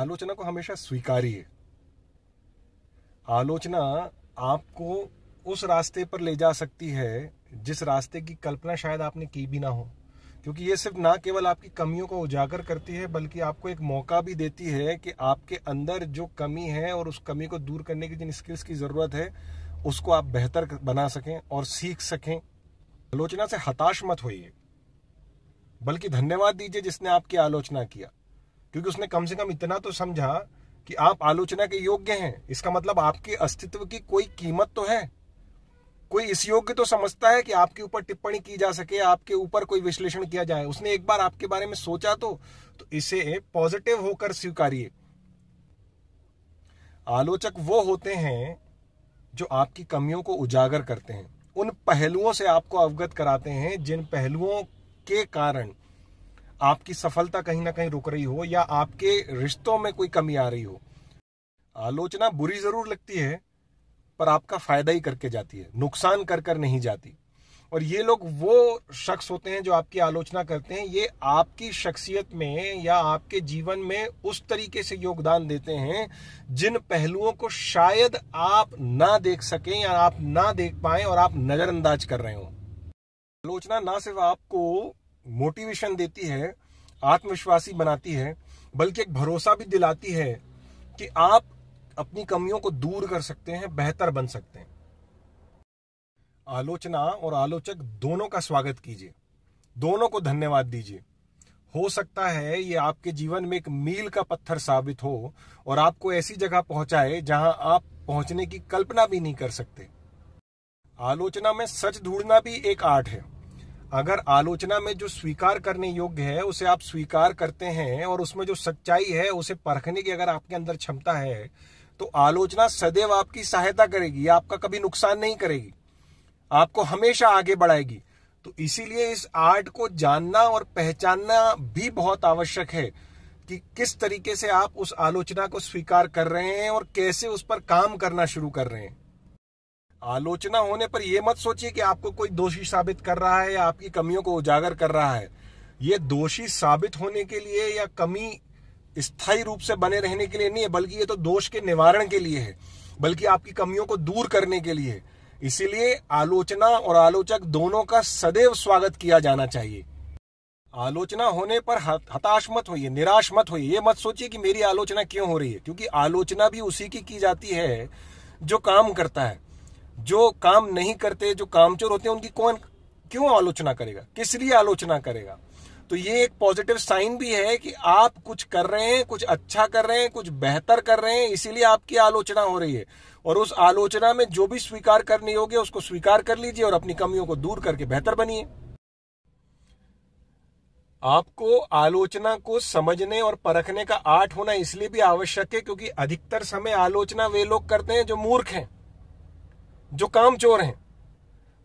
आलोचना को हमेशा स्वीकारिए। आलोचना आपको उस रास्ते पर ले जा सकती है जिस रास्ते की कल्पना शायद आपने की भी ना हो, क्योंकि ये सिर्फ ना केवल आपकी कमियों को उजागर करती है बल्कि आपको एक मौका भी देती है कि आपके अंदर जो कमी है और उस कमी को दूर करने की जिन स्किल्स की ज़रूरत है उसको आप बेहतर बना सकें और सीख सकें। आलोचना से हताश मत होइए बल्कि धन्यवाद दीजिए जिसने आपकी आलोचना किया, क्योंकि उसने कम से कम इतना तो समझा कि आप आलोचना के योग्य हैं। इसका मतलब आपके अस्तित्व की कोई कीमत तो है। कोई इस योग्य तो समझता है कि आपके ऊपर टिप्पणी की जा सके, आपके ऊपर कोई विश्लेषण किया जाए। उसने एक बार आपके बारे में सोचा तो इसे पॉजिटिव होकर स्वीकारिए। आलोचक वो होते हैं जो आपकी कमियों को उजागर करते हैं, उन पहलुओं से आपको अवगत कराते हैं जिन पहलुओं के कारण आपकी सफलता कहीं ना कहीं रुक रही हो या आपके रिश्तों में कोई कमी आ रही हो। आलोचना बुरी जरूर लगती है पर आपका फायदा ही करके जाती है, नुकसान कर नहीं जाती। और ये लोग वो शख्स होते हैं जो आपकी आलोचना करते हैं, ये आपकी शख्सियत में या आपके जीवन में उस तरीके से योगदान देते हैं जिन पहलुओं को शायद आप ना देख सकें या आप ना देख पाएं और आप नजरअंदाज कर रहे हो। आलोचना ना सिर्फ आपको मोटिवेशन देती है, आत्मविश्वासी बनाती है, बल्कि एक भरोसा भी दिलाती है कि आप अपनी कमियों को दूर कर सकते हैं, बेहतर बन सकते हैं। आलोचना और आलोचक दोनों का स्वागत कीजिए, दोनों को धन्यवाद दीजिए। हो सकता है ये आपके जीवन में एक मील का पत्थर साबित हो और आपको ऐसी जगह पहुंचाए जहां आप पहुंचने की कल्पना भी नहीं कर सकते। आलोचना में सच ढूंढना भी एक आर्ट है। अगर आलोचना में जो स्वीकार करने योग्य है उसे आप स्वीकार करते हैं और उसमें जो सच्चाई है उसे परखने की अगर आपके अंदर क्षमता है तो आलोचना सदैव आपकी सहायता करेगी, आपका कभी नुकसान नहीं करेगी, आपको हमेशा आगे बढ़ाएगी। तो इसीलिए इस आर्ट को जानना और पहचानना भी बहुत आवश्यक है कि किस तरीके से आप उस आलोचना को स्वीकार कर रहे हैं और कैसे उस पर काम करना शुरू कर रहे हैं। आलोचना होने पर यह मत सोचिए कि आपको कोई दोषी साबित कर रहा है या आपकी कमियों को उजागर कर रहा है। ये दोषी साबित होने के लिए या कमी स्थायी रूप से बने रहने के लिए नहीं है, बल्कि ये तो दोष के निवारण के लिए है, बल्कि आपकी कमियों को दूर करने के लिए। इसीलिए आलोचना और आलोचक दोनों का सदैव स्वागत किया जाना चाहिए। आलोचना होने पर हताश मत होइए, निराश मत होइए। ये मत सोचिए कि मेरी आलोचना क्यों हो रही है, क्योंकि आलोचना भी उसी की जाती है जो काम करता है। जो काम नहीं करते, जो कामचोर होते हैं, उनकी कौन क्यों आलोचना करेगा, किस लिए आलोचना करेगा। तो ये एक पॉजिटिव साइन भी है कि आप कुछ कर रहे हैं, कुछ अच्छा कर रहे हैं, कुछ बेहतर कर रहे हैं, इसीलिए आपकी आलोचना हो रही है। और उस आलोचना में जो भी स्वीकार करनी होगी उसको स्वीकार कर लीजिए और अपनी कमियों को दूर करके बेहतर बनिए। आपको आलोचना को समझने और परखने का आर्ट होना इसलिए भी आवश्यक है क्योंकि अधिकतर समय आलोचना वे लोग करते हैं जो मूर्ख हैं, जो कामचोर हैं।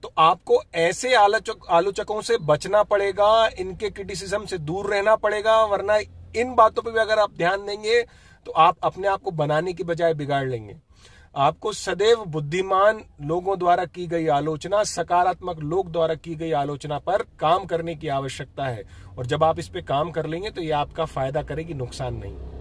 तो आपको ऐसे आलोचकों से बचना पड़ेगा, इनके क्रिटिसिज्म से दूर रहना पड़ेगा, वरना इन बातों पर भी अगर आप ध्यान देंगे तो आप अपने आप को बनाने की बजाय बिगाड़ लेंगे। आपको सदैव बुद्धिमान लोगों द्वारा की गई आलोचना, सकारात्मक लोग द्वारा की गई आलोचना पर काम करने की आवश्यकता है। और जब आप इस पर काम कर लेंगे तो ये आपका फायदा करेगी, नुकसान नहीं।